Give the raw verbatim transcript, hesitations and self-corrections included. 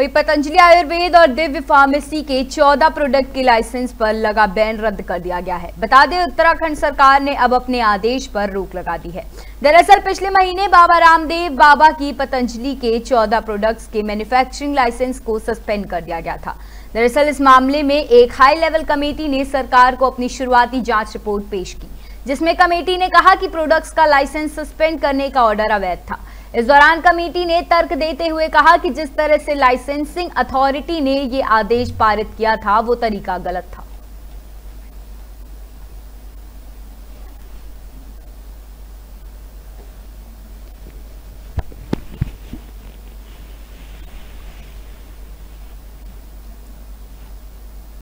वही पतंजलि आयुर्वेद और दिव्य फार्मेसी के चौदह प्रोडक्ट के लाइसेंस पर लगा बैन रद्द कर दिया गया है। बता दें, उत्तराखंड सरकार ने अब अपने आदेश पर रोक लगा दी है। दरअसल पिछले महीने बाबा रामदेव बाबा की पतंजलि के चौदह प्रोडक्ट्स के मैन्युफैक्चरिंग लाइसेंस को सस्पेंड कर दिया गया था। दरअसल इस मामले में एक हाई लेवल कमेटी ने सरकार को अपनी शुरुआती जाँच रिपोर्ट पेश की, जिसमें कमेटी ने कहा कि प्रोडक्ट्स का लाइसेंस सस्पेंड करने का ऑर्डर अवैध था। इस दौरान कमेटी ने तर्क देते हुए कहा कि जिस तरह से लाइसेंसिंग अथॉरिटी ने ये आदेश पारित किया था वो तरीका गलत था।